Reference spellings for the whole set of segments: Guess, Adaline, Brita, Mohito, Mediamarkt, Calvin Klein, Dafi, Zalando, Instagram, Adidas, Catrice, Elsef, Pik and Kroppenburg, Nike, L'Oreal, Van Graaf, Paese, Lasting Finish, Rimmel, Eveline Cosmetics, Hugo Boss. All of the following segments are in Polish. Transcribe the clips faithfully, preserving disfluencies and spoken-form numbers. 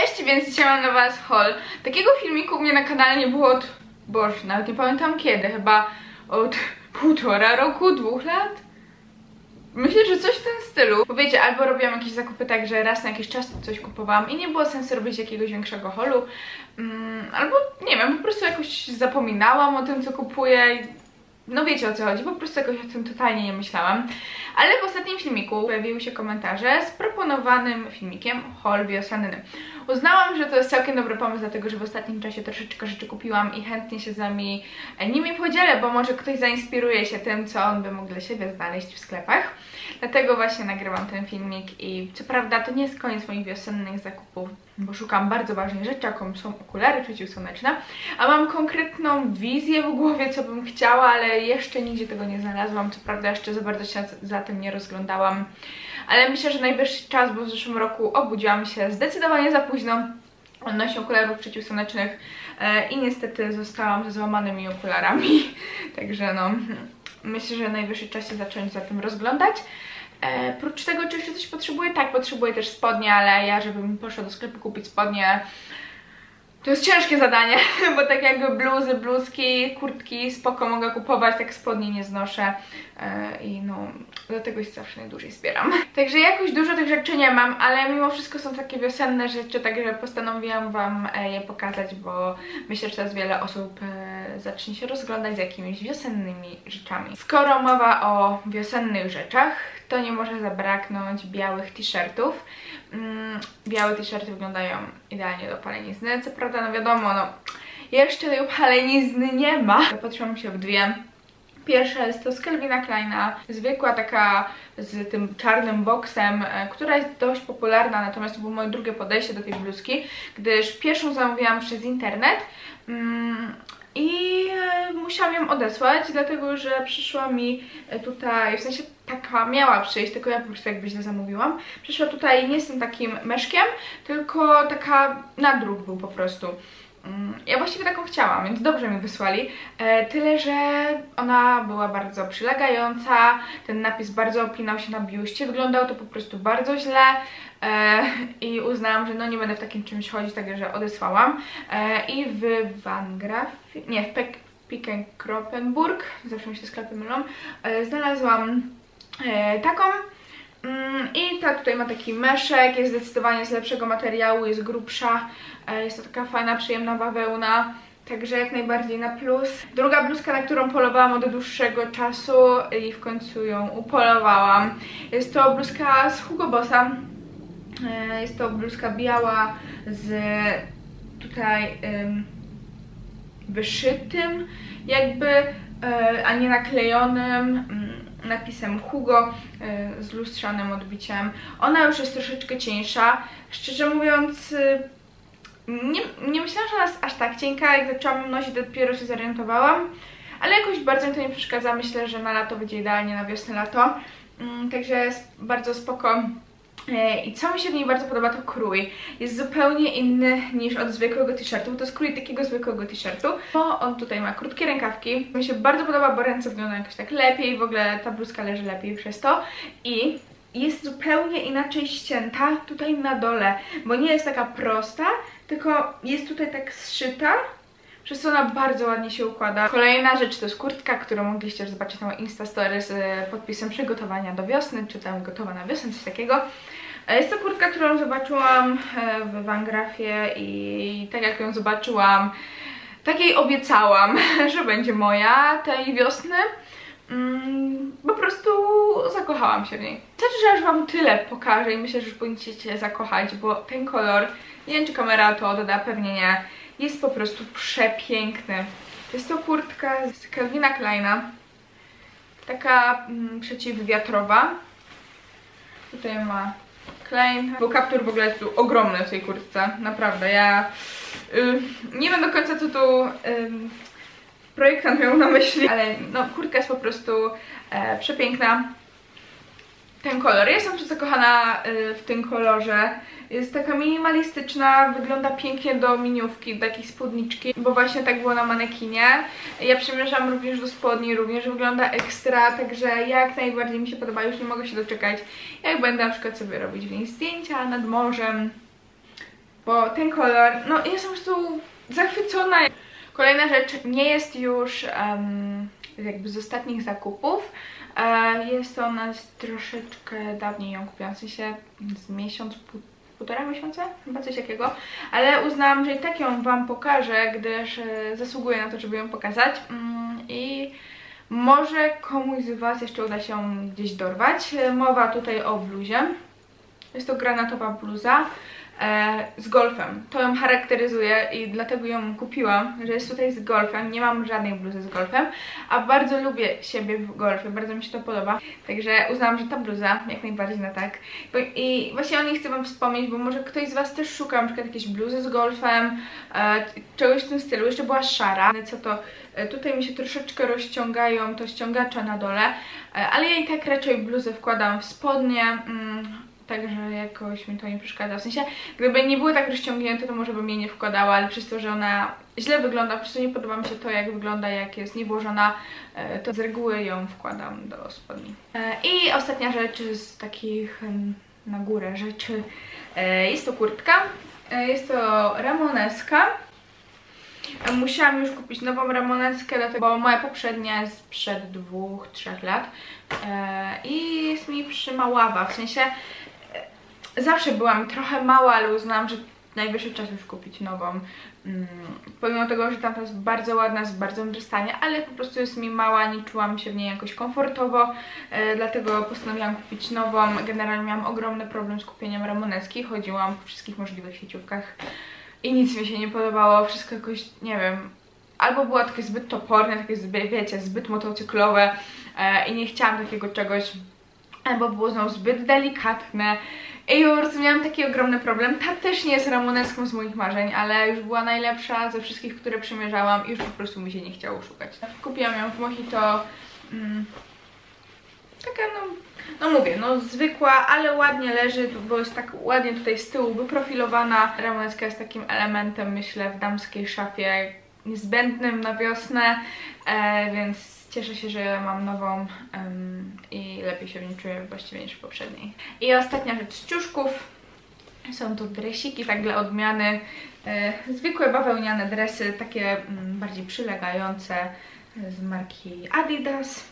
Cześć, więc dzisiaj mam dla was haul. Takiego filmiku u mnie na kanale nie było od... Boże, nawet nie pamiętam kiedy, chyba od półtora roku, dwóch lat? Myślę, że coś w tym stylu. Bo wiecie, albo robiłam jakieś zakupy tak, że raz na jakiś czas coś kupowałam i nie było sensu robić jakiegoś większego haulu. Mm, albo, nie wiem, po prostu jakoś zapominałam o tym, co kupuję. No wiecie, o co chodzi, po prostu jakoś o tym totalnie nie myślałam. Ale w ostatnim filmiku pojawiły się komentarze z proponowanym filmikiem haul wiosenny. Uznałam, że to jest całkiem dobry pomysł, dlatego że w ostatnim czasie troszeczkę rzeczy kupiłam i chętnie się z nami nimi podzielę, bo może ktoś zainspiruje się tym, co on by mógł dla siebie znaleźć w sklepach. Dlatego właśnie nagrywam ten filmik i co prawda to nie jest koniec moich wiosennych zakupów, bo szukam bardzo ważnej rzeczy, jaką są okulary przeciwsłoneczne, a mam konkretną wizję w głowie, co bym chciała, ale jeszcze nigdzie tego nie znalazłam, co prawda jeszcze za bardzo się za tym nie rozglądałam, ale myślę, że najwyższy czas, bo w zeszłym roku obudziłam się zdecydowanie za późno odnośnie okularów przeciwsłonecznych i niestety zostałam ze złamanymi okularami, także no, myślę, że najwyższy czas się zacząć za tym rozglądać. E, prócz tego, czy jeszcze coś potrzebuję? Tak, potrzebuję też spodnie, ale ja, żebym poszła do sklepu kupić spodnie, to jest ciężkie zadanie, bo tak jakby bluzy, bluzki, kurtki spoko mogę kupować, tak spodnie nie znoszę e, i no, dlatego się zawsze najdłużej zbieram. Także jakoś dużo tych rzeczy nie mam, ale mimo wszystko są takie wiosenne rzeczy, także postanowiłam wam je pokazać, bo myślę, że teraz wiele osób zacznie się rozglądać z jakimiś wiosennymi rzeczami. Skoro mowa o wiosennych rzeczach, to nie może zabraknąć białych t-shirtów. Mm, białe t-shirty wyglądają idealnie do palenizny, co prawda no wiadomo, no jeszcze tej palenizny nie ma. Zapatrzyłam się w dwie. Pierwsza jest to z Calvina Kleina, zwykła taka z tym czarnym boksem, która jest dość popularna, natomiast to było moje drugie podejście do tej bluzki, gdyż pierwszą zamówiłam przez internet mm, i musiałam ją odesłać, dlatego że przyszła mi tutaj, w sensie taka miała przyjść, tylko ja po prostu jakby źle zamówiłam. Przyszła tutaj nie z tym takim meszkiem, tylko taka nadruk był po prostu. Ja właściwie taką chciałam, więc dobrze mi wysłali, tyle że ona była bardzo przylegająca, ten napis bardzo opinał się na biuście, wyglądało to po prostu bardzo źle i uznałam, że no nie będę w takim czymś chodzić, także odesłałam. I w Van Graaf, nie, w Pik and Kroppenburg, zawsze mi się sklepy mylą, znalazłam taką. I ta tutaj ma taki meszek, jest zdecydowanie z lepszego materiału, jest grubsza, jest to taka fajna, przyjemna bawełna, także jak najbardziej na plus. Druga bluzka, na którą polowałam od dłuższego czasu i w końcu ją upolowałam, jest to bluzka z Hugo Bossa, jest to bluzka biała z tutaj wyszytym jakby, a nie naklejonym napisem Hugo z lustrzanym odbiciem. Ona już jest troszeczkę cieńsza. Szczerze mówiąc, nie, nie myślałam, że ona jest aż tak cienka. Jak zaczęłam ją nosić, dopiero się zorientowałam. Ale jakoś bardzo mi to nie przeszkadza. Myślę, że na lato będzie idealnie, na wiosnę, lato. Także jest bardzo spoko. I co mi się w niej bardzo podoba, to krój. Jest zupełnie inny niż od zwykłego t-shirtu, to jest krój takiego zwykłego t-shirtu, bo on tutaj ma krótkie rękawki. Mi się bardzo podoba, bo ręce wyglądają jakoś tak lepiej, w ogóle ta bluzka leży lepiej przez to i jest zupełnie inaczej ścięta tutaj na dole, bo nie jest taka prosta, tylko jest tutaj tak zszyta, przez co ona bardzo ładnie się układa. Kolejna rzecz to jest kurtka, którą mogliście już zobaczyć na Instastory z podpisem przygotowania do wiosny, czy tam gotowa na wiosnę, coś takiego. Jest to kurtka, którą zobaczyłam w Van Graafie i tak jak ją zobaczyłam, tak jej obiecałam, że będzie moja tej wiosny. Po prostu zakochałam się w niej. Znaczy, że aż wam tyle pokażę i myślę, że już będziecie zakochać, bo ten kolor, nie wiem czy kamera to doda, pewnie nie, jest po prostu przepiękny. Jest to kurtka z Calvina Kleina, taka mm, przeciwwiatrowa. Tutaj ma Klein, bo kaptur w ogóle jest tu ogromny w tej kurtce, naprawdę. Ja y, nie wiem do końca co tu y, projektant miał na myśli, ale no, kurtka jest po prostu e, przepiękna. Ten kolor, ja jestem zakochana w tym kolorze, jest taka minimalistyczna, wygląda pięknie do miniówki, do takiej spódniczki, bo właśnie tak było na manekinie. Ja przymierzam również do spodni, również wygląda ekstra, także jak najbardziej mi się podoba, już nie mogę się doczekać, jak będę na przykład sobie robić w niej zdjęcia nad morzem, bo ten kolor, no jestem po prostu zachwycona. Kolejna rzecz nie jest już um, jakby z ostatnich zakupów. E, jest ona troszeczkę dawniej ją kupiłam, w sensie z miesiąc, pół, półtora miesiąca? Chyba coś takiego. Ale uznałam, że i tak ją wam pokażę, gdyż e, zasługuję na to, żeby ją pokazać. Mm, I może komuś z was jeszcze uda się ją gdzieś dorwać. Mowa tutaj o bluzie. Jest to granatowa bluza z golfem. To ją charakteryzuje i dlatego ją kupiłam, że jest tutaj z golfem. Nie mam żadnej bluzy z golfem, a bardzo lubię siebie w golfie, bardzo mi się to podoba. Także uznałam, że ta bluza jak najbardziej na tak. I właśnie o niej chcę wam wspomnieć, bo może ktoś z was też szuka na przykład jakiejś bluzy z golfem, czegoś w tym stylu. Jeszcze była szara, co to tutaj mi się troszeczkę rozciągają to ściągacze na dole, ale ja i tak raczej bluzę wkładam w spodnie. Także jakoś mi to nie przeszkadza. W sensie, gdyby nie były tak rozciągnięte, to może bym jej nie wkładała, ale przez to, że ona źle wygląda, po prostu nie podoba mi się to, jak wygląda, jak jest niewłożona, to z reguły ją wkładam do spodni. I ostatnia rzecz z takich na górę rzeczy. Jest to kurtka. Jest to ramoneska. Musiałam już kupić nową ramoneskę, dlatego, bo moja poprzednia jest sprzed dwóch, trzech lat. I jest mi przymaława, w sensie... Zawsze byłam trochę mała, ale uznałam, że najwyższy czas już kupić nową. Mm, pomimo tego, że tamta jest bardzo ładna, jest w bardzo dobrym stanie, ale po prostu jest mi mała, nie czułam się w niej jakoś komfortowo, e, dlatego postanowiłam kupić nową. Generalnie miałam ogromny problem z kupieniem ramoneski, chodziłam po wszystkich możliwych sieciówkach i nic mi się nie podobało, wszystko jakoś, nie wiem... Albo było takie zbyt toporne, takie zbyt, wiecie, zbyt motocyklowe e, i nie chciałam takiego czegoś, albo było znowu zbyt delikatne. I po prostu miałam taki ogromny problem. Ta też nie jest ramoneską z moich marzeń, ale już była najlepsza ze wszystkich, które przymierzałam i już po prostu mi się nie chciało szukać. Kupiłam ją w Mohito. Mm, taka no, no mówię, no zwykła, ale ładnie leży, bo jest tak ładnie tutaj z tyłu wyprofilowana. Ramoneska jest takim elementem, myślę, w damskiej szafie niezbędnym na wiosnę, e, więc... Cieszę się, że mam nową um, i lepiej się w nim czuję właściwie niż w poprzedniej. I ostatnia rzecz z ciuszków. Są to dresiki, tak dla odmiany. E, zwykłe bawełniane dresy, takie m, bardziej przylegające z marki Adidas.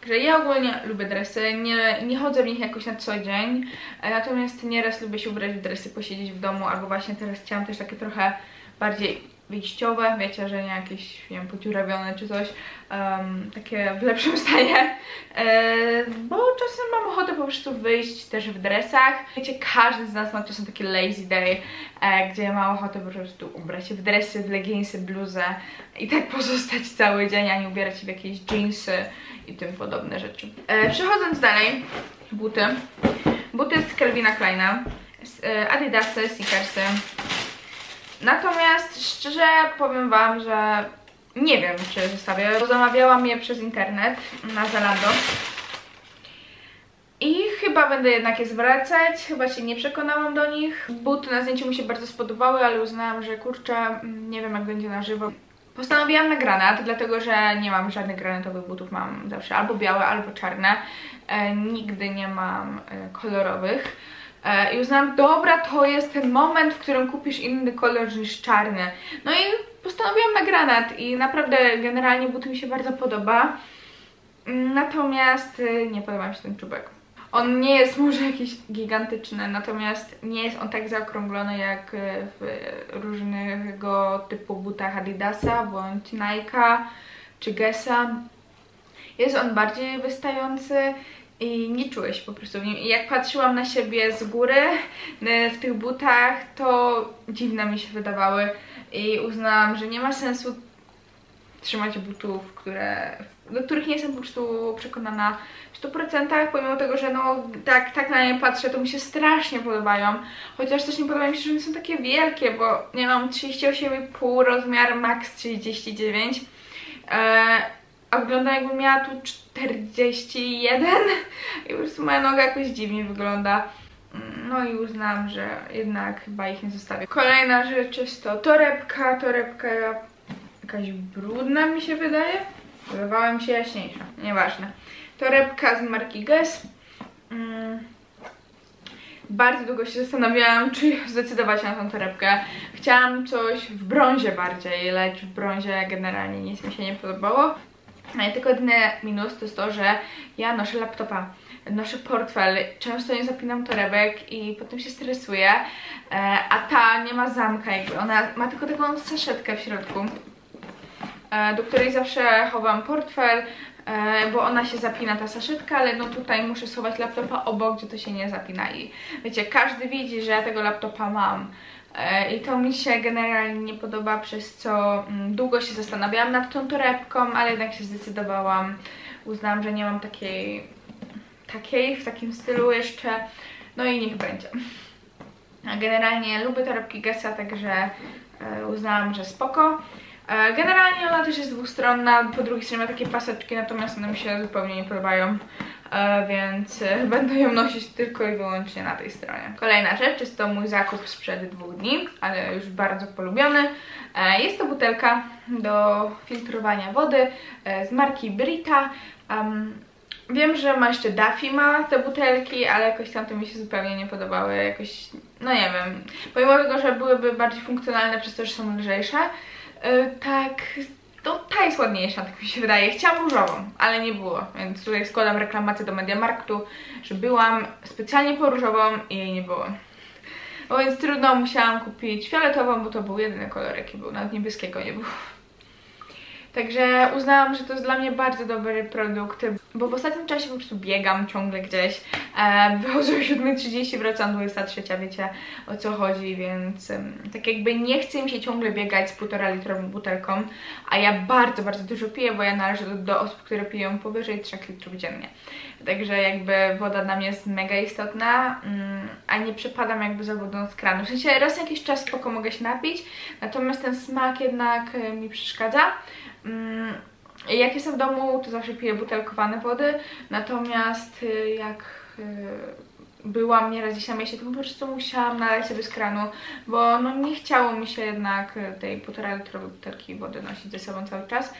Także ja ogólnie lubię dresy, nie, nie chodzę w nich jakoś na co dzień. E, natomiast nieraz lubię się ubrać w dresy, posiedzieć w domu, albo właśnie teraz chciałam też takie trochę bardziej... wyjściowe, wiecie, że nie jakieś, nie wiem, podziurawione czy coś, um, takie w lepszym stanie, e, bo czasem mam ochotę po prostu wyjść też w dresach. Wiecie, każdy z nas ma czasem taki lazy day, e, gdzie ma ochotę po prostu ubrać się w dresy, w leginsy, bluzę i tak pozostać cały dzień, a nie ubierać się w jakieś jeansy i tym podobne rzeczy. E, przechodząc dalej, buty. Buty z Calvina Kleina, z e, Adidasy, sneakersy. Natomiast szczerze powiem wam, że nie wiem, czy zostawię, bo zamawiałam je przez internet na Zalando. I chyba będę jednak je zwracać, chyba się nie przekonałam do nich. Buty na zdjęciu mi się bardzo spodobały, ale uznałam, że kurczę, nie wiem jak będzie na żywo. Postanowiłam na granat, dlatego że nie mam żadnych granatowych butów, mam zawsze albo białe, albo czarne. E, nigdy nie mam e, kolorowych. I uznałam, dobra, to jest ten moment, w którym kupisz inny kolor niż czarny. No i postanowiłam na granat i naprawdę generalnie but mi się bardzo podoba. Natomiast nie podoba mi się ten czubek. On nie jest może jakiś gigantyczny, natomiast nie jest on tak zaokrąglony jak w różnego typu butach Adidasa, bądź Nike'a czy Guessa. Jest on bardziej wystający i nie czuję się po prostu w nim. I jak patrzyłam na siebie z góry w tych butach, to dziwne mi się wydawały i uznałam, że nie ma sensu trzymać butów, które, do których nie jestem po prostu przekonana w stu procentach, pomimo tego, że no tak, tak na nie patrzę, to mi się strasznie podobają. Chociaż też nie podoba mi się, że one są takie wielkie, bo nie mam trzydzieści osiem i pół, rozmiar max trzydzieści dziewięć. Eee, A wygląda jakbym miała tu czterdzieści jeden i po prostu moja noga jakoś dziwnie wygląda. No i uznałam, że jednak chyba ich nie zostawię. Kolejna rzecz jest to torebka. Torebka jakaś brudna mi się wydaje. Wydawała mi się jaśniejsza, nieważne. Torebka z marki Guess. bardzo długo się zastanawiałam, czy zdecydować na tą torebkę. Chciałam coś w brązie bardziej, lecz w brązie generalnie nic mi się nie podobało. Tylko jedyny minus to jest to, że ja noszę laptopa, noszę portfel, często nie zapinam torebek i potem się stresuję, a ta nie ma zamka jakby, ona ma tylko taką saszetkę w środku, do której zawsze chowam portfel, bo ona się zapina, ta saszetka, ale no tutaj muszę schować laptopa obok, gdzie to się nie zapina i wiecie, każdy widzi, że ja tego laptopa mam. I to mi się generalnie nie podoba, przez co długo się zastanawiałam nad tą torebką, ale jednak się zdecydowałam. Uznałam, że nie mam takiej, takiej w takim stylu jeszcze, no i niech będzie. Generalnie lubię torebki Guessa, także uznałam, że spoko. Generalnie ona też jest dwustronna, po drugiej stronie ma takie paseczki, natomiast one mi się zupełnie nie podobają, więc będę ją nosić tylko i wyłącznie na tej stronie. Kolejna rzecz, jest to mój zakup sprzed dwóch dni, ale już bardzo polubiony. Jest to butelka do filtrowania wody z marki Brita. Wiem, że ma jeszcze Dafi ma te butelki, ale jakoś tamte mi się zupełnie nie podobały, jakoś, no nie wiem. Pomimo tego, że byłyby bardziej funkcjonalne przez to, że są lżejsze, tak, to ta jest ładniejsza, tak mi się wydaje. Chciałam różową, ale nie było, więc tutaj składam reklamację do Mediamarktu, że byłam specjalnie po różową i jej nie było. No więc trudno, musiałam kupić fioletową, bo to był jedyny kolor, jaki był, nawet niebieskiego nie było. Także uznałam, że to jest dla mnie bardzo dobry produkt, bo w ostatnim czasie po prostu biegam ciągle gdzieś. Wychodzę o siódma trzydzieści, wracam dwudziesta trzecia, wiecie o co chodzi, więc tak jakby nie chce mi się ciągle biegać z półtora litrową butelką, a ja bardzo, bardzo dużo piję, bo ja należę do, do osób, które piją powyżej trzech litrów dziennie. Także jakby woda dla mnie jest mega istotna, a nie przepadam jakby za wodą z kranu. W sensie raz na jakiś czas spoko mogę się napić, natomiast ten smak jednak mi przeszkadza. Jak jestem w domu, to zawsze piję butelkowane wody, natomiast jak byłam nieraz gdzieś na mieście, to po prostu musiałam nalać sobie z kranu, bo no nie chciało mi się jednak tej półtora litrowej butelki wody nosić ze sobą cały czas,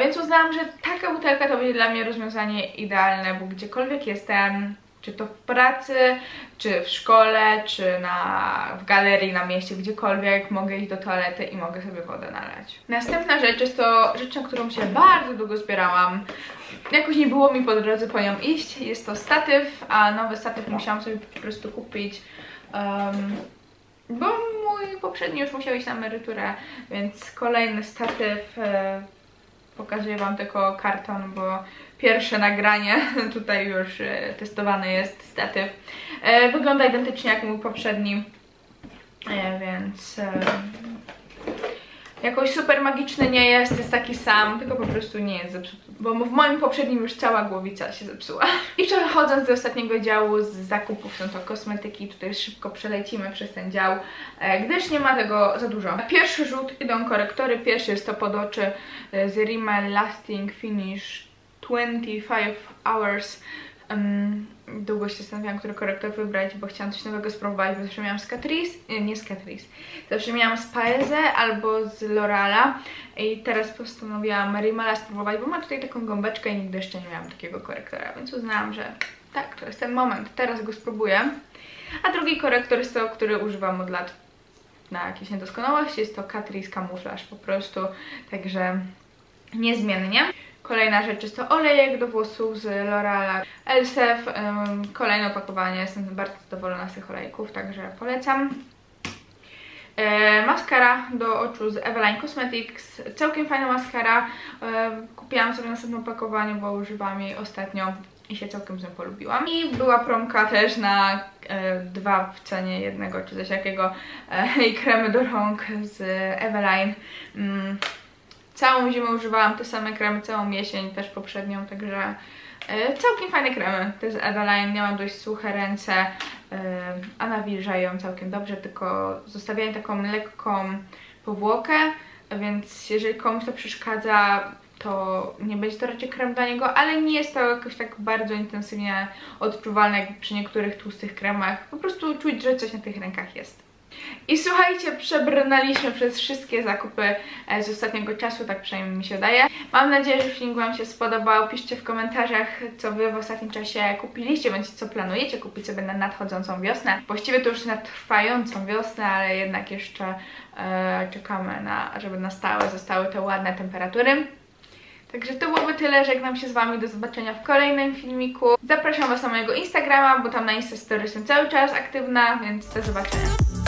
więc uznałam, że taka butelka to będzie dla mnie rozwiązanie idealne, bo gdziekolwiek jestem, czy to w pracy, czy w szkole, czy na, w galerii, na mieście, gdziekolwiek, mogę iść do toalety i mogę sobie wodę nalać. Następna rzecz jest to rzecz, na którą się bardzo długo zbierałam. Jakoś nie było mi po drodze po nią iść. Jest to statyw, a nowy statyw musiałam sobie po prostu kupić, um, bo mój poprzedni już musiał iść na emeryturę, więc kolejny statyw... E Pokazuję wam tylko karton, bo pierwsze nagranie tutaj już testowany jest statyw. Wygląda identycznie jak mój poprzedni, więc jakoś super magiczny nie jest, jest taki sam, tylko po prostu nie jest zepsuty, bo w moim poprzednim już cała głowica się zepsuła. I przechodząc do ostatniego działu z zakupów, są to kosmetyki, tutaj szybko przelecimy przez ten dział, gdyż nie ma tego za dużo. Na pierwszy rzut idą korektory, pierwszy jest to pod oczy z Rimmel Lasting Finish twenty-five hours. Um, długo się zastanawiałam, który korektor wybrać, bo chciałam coś nowego spróbować, bo zawsze miałam z Catrice, nie, nie z Catrice, zawsze miałam z Paese albo z L'Oreala i teraz postanowiłam Rimmela spróbować, bo mam tutaj taką gąbeczkę i nigdy jeszcze nie miałam takiego korektora, więc uznałam, że tak, to jest ten moment, teraz go spróbuję. A drugi korektor jest to, który używam od lat na jakieś niedoskonałości, jest to Catrice Camouflage po prostu, także niezmiennie. Kolejna rzecz jest to olejek do włosów z L'Oreala Elsef. Kolejne opakowanie, jestem bardzo zadowolona z tych olejków, także polecam. Maskara do oczu z Eveline Cosmetics. Całkiem fajna maskara. Kupiłam sobie następne opakowanie, bo używam jej ostatnio i się całkiem z nią polubiłam. I była promka też na e, dwa w cenie jednego czy coś jakiego e, i kremy do rąk z Eveline. Mm. Całą zimę używałam te same kremy, całą jesień, też poprzednią, także y, całkiem fajne kremy. To jest Adaline, miałam dość suche ręce, y, a nawilżają całkiem dobrze, tylko zostawiają taką lekką powłokę, więc jeżeli komuś to przeszkadza, to nie będzie to raczej krem dla niego, ale nie jest to jakoś tak bardzo intensywnie odczuwalne jak przy niektórych tłustych kremach. Po prostu czuć, że coś na tych rękach jest. I słuchajcie, przebrnęliśmy przez wszystkie zakupy z ostatniego czasu, tak przynajmniej mi się wydaje. Mam nadzieję, że filmik Wam się spodobał. Piszcie w komentarzach, co Wy w ostatnim czasie kupiliście, bądź co planujecie kupić sobie na nadchodzącą wiosnę. Właściwie to już na trwającą wiosnę, ale jednak jeszcze e, czekamy na, żeby na stałe zostały te ładne temperatury. Także to byłoby tyle, żegnam się z Wami, do zobaczenia w kolejnym filmiku. Zapraszam Was na mojego Instagrama, bo tam na Instastory jestem cały czas aktywna, więc do zobaczenia.